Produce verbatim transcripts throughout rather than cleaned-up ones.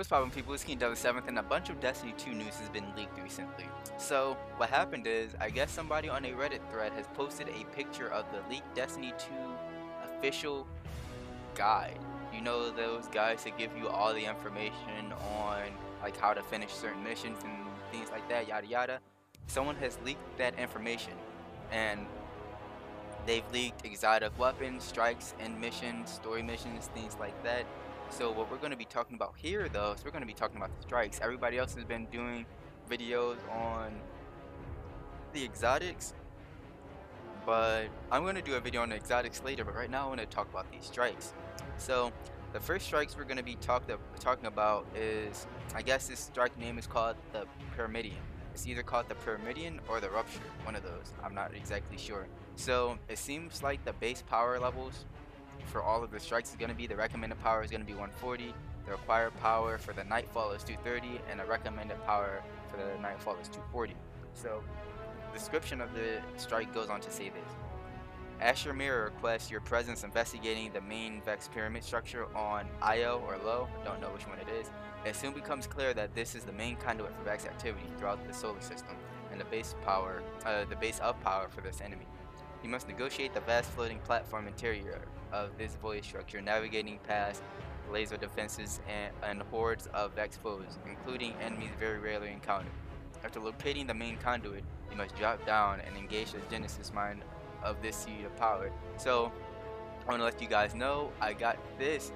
What's poppin' people, it's King Double seventh, and a bunch of Destiny two news has been leaked recently. So, what happened is, I guess somebody on a Reddit thread has posted a picture of the leaked Destiny two official guide. You know, those guys that give you all the information on like how to finish certain missions and things like that, yada yada. Someone has leaked that information, and they've leaked exotic weapons, strikes, and missions, story missions, things like that. So what we're going to be talking about here, though, is we're going to be talking about the strikes. Everybody else has been doing videos on the exotics, but I'm going to do a video on the exotics later, but right now I want to talk about these strikes. So the first strikes we're going to be talk talking about is, I guess this strike name is called the Pyramidian. It's either called the Pyramidian or the Rupture, one of those, I'm not exactly sure. So it seems like the base power levels for all of the strikes is going to be, the recommended power is going to be one forty, the required power for the nightfall is two thirty, and the recommended power for the nightfall is two forty. So the description of the strike goes on to say this: Asher Mirror requests your presence investigating the main Vex pyramid structure on Io or Lo, don't know which one it is. It soon becomes clear that this is the main conduit for Vex activity throughout the solar system and the base power, uh, the base of power for this enemy. You must negotiate the vast floating platform interior of this void structure, navigating past laser defenses and, and hordes of Vex foes, including enemies very rarely encountered. After locating the main conduit, you must drop down and engage the Genesis Mind of this seed of power. So I want to let you guys know, I got this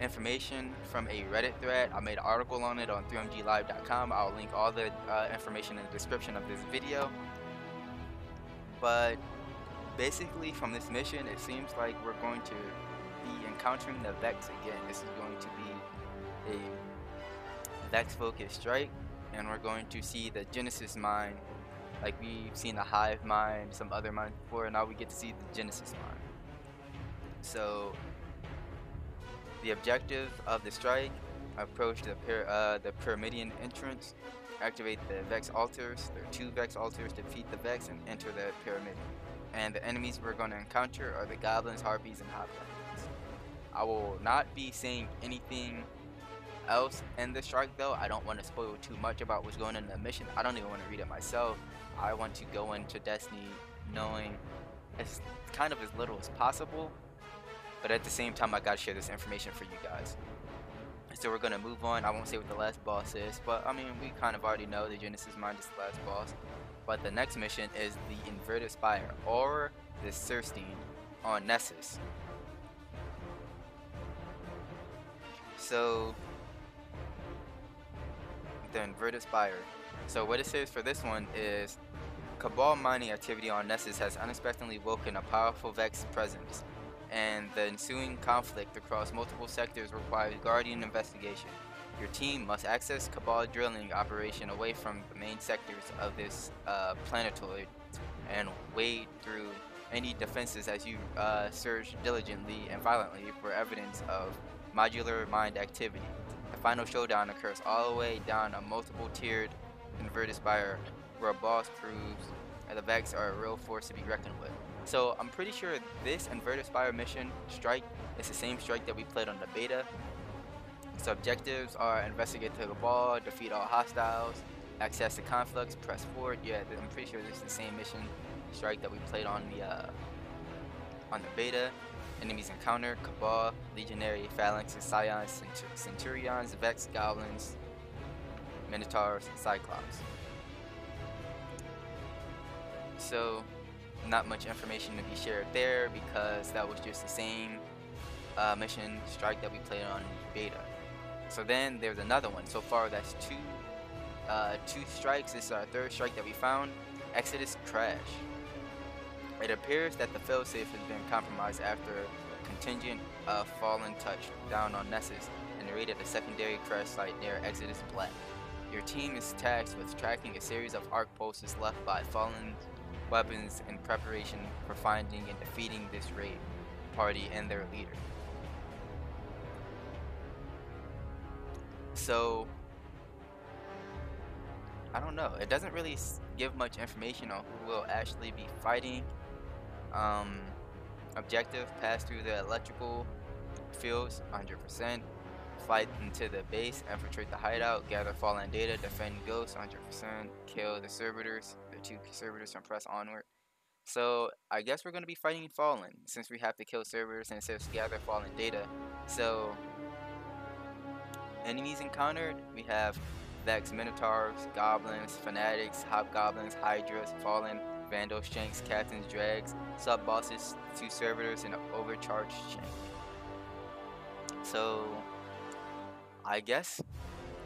information from a Reddit thread. I made an article on it on three M G live dot com. I'll link all the uh, information in the description of this video. But basically, from this mission, it seems like we're going to be encountering the Vex again. This is going to be a Vex focused strike, and we're going to see the Genesis Mind. Like, we've seen the Hive Mind, some other mines before, and now we get to see the Genesis Mind. So the objective of the strike: approach the pyra uh, the Pyramidian entrance, activate the Vex altars. There are two Vex altars. Defeat the Vex and enter the pyramid. And the enemies we're going to encounter are the goblins, harpies, and hobgoblins. I will not be saying anything else in the strike, though. I don't want to spoil too much about what's going in the mission. I don't even want to read it myself. I want to go into Destiny knowing as kind of as little as possible. But at the same time, I gotta share this information for you guys. So we're gonna move on. I won't say what the last boss is, but I mean, we kind of already know the Genesis Mind is the last boss. But the next mission is the Inverted Spire, or the Cirstein on Nessus. So the Inverted Spire. So what it says for this one is: Cabal mining activity on Nessus has unexpectedly woken a powerful Vex presence, and the ensuing conflict across multiple sectors requires Guardian investigation. Your team must access Cabal drilling operation away from the main sectors of this uh, planetoid and wade through any defenses as you uh, search diligently and violently for evidence of modular mind activity. The final showdown occurs all the way down a multiple tiered Inverted Spire, where a boss proves that the Vex are a real force to be reckoned with. So I'm pretty sure this Inverted Spire mission strike is the same strike that we played on the beta. So objectives are: investigate the Cabal, defeat all hostiles, access the conflicts, press forward. Yeah, I'm pretty sure this is the same mission strike that we played on the uh, on the beta. Enemies encounter: Cabal, Legionary, Phalanx, Scions, Centurions, Vex, Goblins, Minotaurs, and Cyclops. So not much information to be shared there, because that was just the same uh, mission strike that we played on beta. So then there's another one. So far, that's two uh, two strikes. This is our third strike that we found: Exodus Crash. It appears that the failsafe has been compromised after a contingent of fallen touched down on Nessus and raided a secondary crash site near Exodus Black. Your team is tasked with tracking a series of arc pulses left by fallen weapons in preparation for finding and defeating this raid party and their leader. So I don't know, it doesn't really give much information on who will actually be fighting. Um, objective: pass through the electrical fields one hundred percent, fly into the base, infiltrate the hideout, gather fallen data, defend ghosts one hundred percent, kill the servitors, the two servitors, and press onward. So I guess we're going to be fighting fallen since we have to kill servitors and it says gather fallen data. So enemies encountered, we have Vex Minotaurs, Goblins, Fanatics, Hobgoblins, Hydras, Fallen, Vandal Shanks, Captains, Drags, Sub Bosses, two Servitors, and an Overcharged Shank. So I guess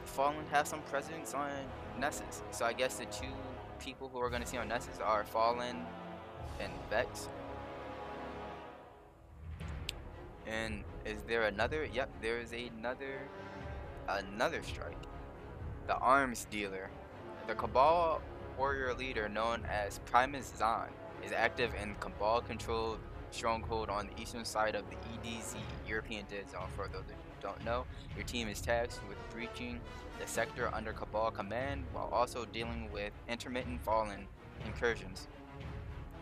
Fallen have some precedence on Nessus. So I guess the two people who are going to see on Nessus are Fallen and Vex. And is there another? Yep, there is another another strike. The Arms Dealer. The Cabal warrior leader known as Primus Zahn is active in Cabal-controlled stronghold on the eastern side of the E D Z, European Dead Zone. For those who don't know, your team is tasked with breaching the sector under Cabal command while also dealing with intermittent fallen incursions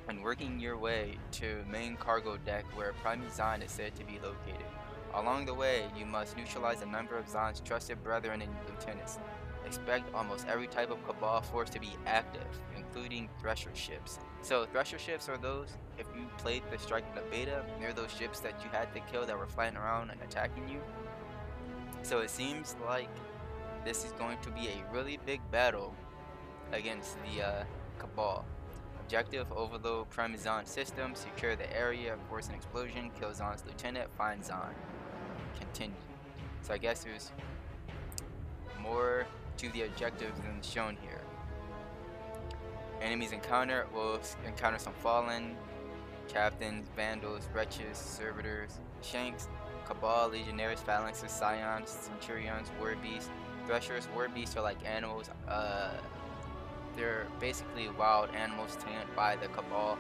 and working your way to main cargo deck where Primus Zahn is said to be located. Along the way, you must neutralize a number of Zahn's trusted brethren and lieutenants. Expect almost every type of Cabal force to be active, including Thresher ships. So Thresher ships are those, if you played the strike in the beta, they're those ships that you had to kill that were flying around and attacking you. So it seems like this is going to be a really big battle against the uh, Cabal. Objective: overload Primus Zahn system, secure the area, force an explosion, kill Zahn's lieutenant, find Zahn. Continue. So I guess there's more to the objectives than shown here. Enemies encounter will encounter some fallen, captains, vandals, wretches, servitors, shanks, Cabal, legionnaires, phalanxes, scions, centurions, war beasts. Threshers, war beasts are like animals. Uh, they're basically wild animals tamed by the Cabal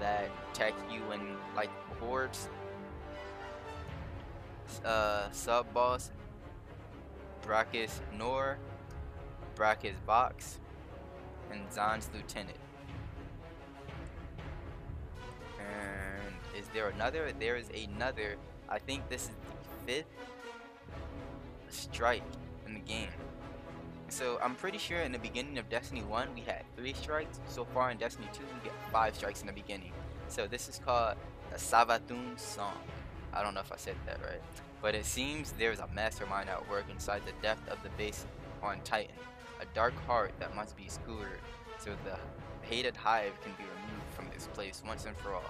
that attack you in like hordes. Uh, sub boss. Brachus Nor, Brachus Box, and Zahn's lieutenant. And is there another? There is another. I think this is the fifth strike in the game. So I'm pretty sure in the beginning of Destiny one we had three strikes. So far in Destiny two we get five strikes in the beginning. So this is called a Sabathun Song. I don't know if I said that right. But it seems there's a mastermind at work inside the depth of the base on Titan. A dark heart that must be skewered so the hated hive can be removed from this place once and for all.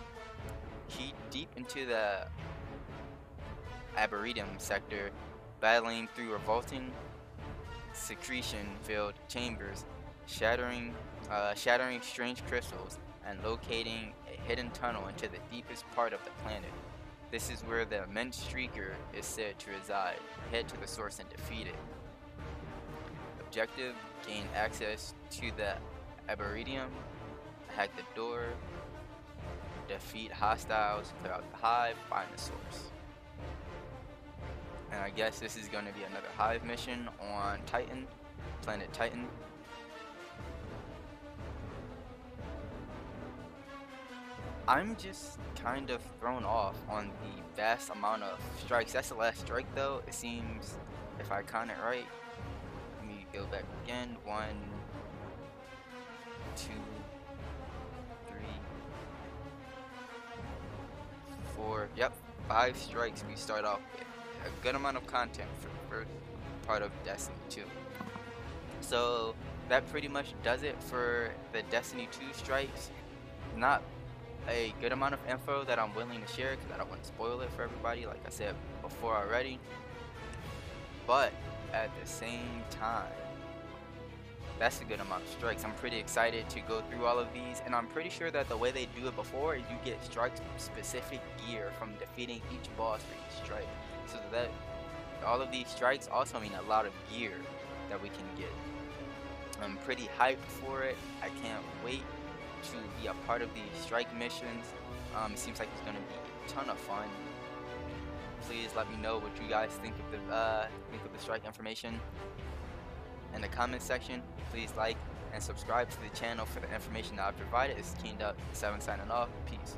Heat deep into the Aberidium sector, battling through revolting secretion-filled chambers, shattering, uh, shattering strange crystals, and locating a hidden tunnel into the deepest part of the planet. This is where the Menstreaker is said to reside. Head to the source and defeat it. Objective: gain access to the Aberidium, hack the door, defeat hostiles, clear out the hive, find the source. And I guess this is going to be another hive mission on Titan, planet Titan. I'm just kind of thrown off on the vast amount of strikes. That's the last strike though. It seems, if I count it right, let me go back again. One, two, three, four, yep, five strikes we start off with. A good amount of content for the first part of Destiny two. So that pretty much does it for the Destiny two strikes. Not a good amount of info that I'm willing to share because I don't want to spoil it for everybody, like I said before already, but at the same time, that's a good amount of strikes. I'm pretty excited to go through all of these, and I'm pretty sure that the way they do it before is you get strikes from specific gear from defeating each boss for each strike, so that all of these strikes also mean a lot of gear that we can get. I'm pretty hyped for it. I can't wait to be a part of these strike missions. Um, it seems like it's gonna be a ton of fun. Please let me know what you guys think of the uh, think of the strike information in the comment section. Please like and subscribe to the channel for the information that I provided. It's King Double seven signing off. Peace.